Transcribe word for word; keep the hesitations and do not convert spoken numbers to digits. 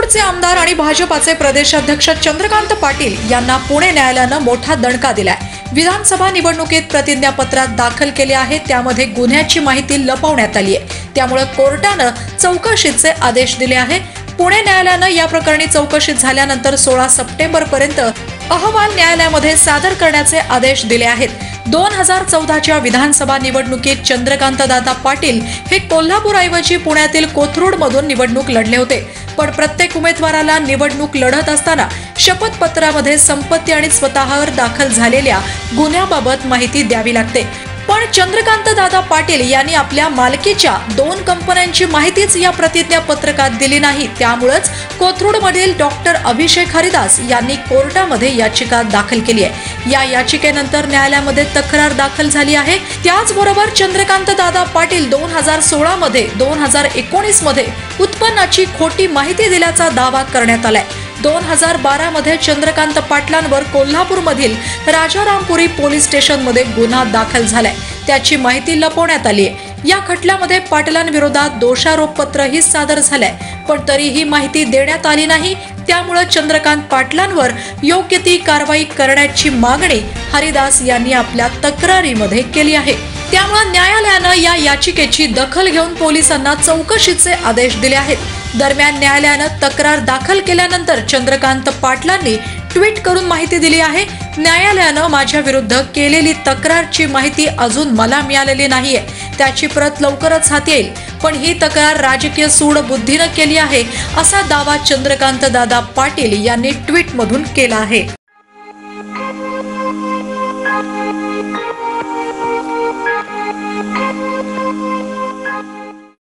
कोथरुडचे आमदार आणि भाजपाचे प्रदेशाध्यक्ष चंद्रकांत पाटील यांना पुणे न्यायालयाने मोठा दणका दिलाय। विधानसभा निवडणुकीत प्रतिज्ञापत्रात दाखल केले आहे, त्यामध्ये गुन्ह्याची माहिती लपवण्यात आली आहे, त्यामुळे कोर्टाने चौकशीचे आदेश दिले आहे। पुणे न्यायालयाने या प्रकरणी चौकशी झाल्यानंतर सोळा सप्टेंबर पर्यंत अहवाल न्यायालयामध्ये सादर करण्याचे आदेश दिले आहेत। दोन हजार चौदाच्या विधानसभा निवडणुकीत चंद्रकांत दादा पाटील हे कोल्हापूरऐवजी पुण्यातील कोथरूडमधून निवडणूक लढले होते, पण प्रत्येक उमेदवाराला निवडणूक लढत असताना शपथपत्रामध्ये संपत्ती आणि स्वतःवर दाखल झालेल्या गुन्ह्याबाबत माहिती द्यावी लागते। पण चंद्रकांत दादा पाटील यांनी आपल्या मालकीच्या दोन कंपन्यांची माहितीच या प्रतिज्ञापत्रकात दिली नाही, त्यामुळेच कोथरूडमधील डॉक्टर अभिषेक हरिदास यांनी कोर्टामध्ये याचिका दाखल केली आहे। या याचिकेनंतर न्यायालयामध्ये तक्रार दाखल झाली आहे। त्याचबरोबर चंद्रकांत दादा पाटील दोन हजार सोळा मध्ये दोन हजार एकोणीस मध्ये उत्पन्नाची खोटी माहिती दिल्याचा दावा करण्यात आलाय। दोन हजार बारा मध्ये चंद्रकांत पाटलांवर कोल्हापूरमधील राजारामपुरी पोलीस स्टेशनमध्ये गुन्हा दाखल झालाय, त्याची माहिती लपवण्यात आली आहे। या खटल्यामध्ये पाटलांविरोधात दोषारोपपत्रही सादर झालंय, पण तरीही माहिती देण्यात आली नाही, त्यामुळे चंद्रकांत पाटलांवर योग्य ती कारवाई करण्याची मागणी हरिदास यांनी आपल्या तक्रारीमध्ये केली आहे। त्यामुळे न्यायालयानं या याचिकेची दखल घेऊन पोलिसांना चौकशीचे आदेश दिले आहेत। दरम्यान न्यायालयानं तक्रार दाखल केल्यानंतर चंद्रकांत पाटलांनी ट्विट करून माहिती दिली आहे, न्यायालयानं माझ्या विरुद्ध केलेली तक्रारची माहिती अजून मला मिळालेली नाहीये, त्याची प्रत लवकरच हाती येईल, पण ही तक्रार राजकीय सूडबुद्धीनं केली आहे असा दावा चंद्रकांत दादा पाटील यांनी ट्विटमधून केला आहे।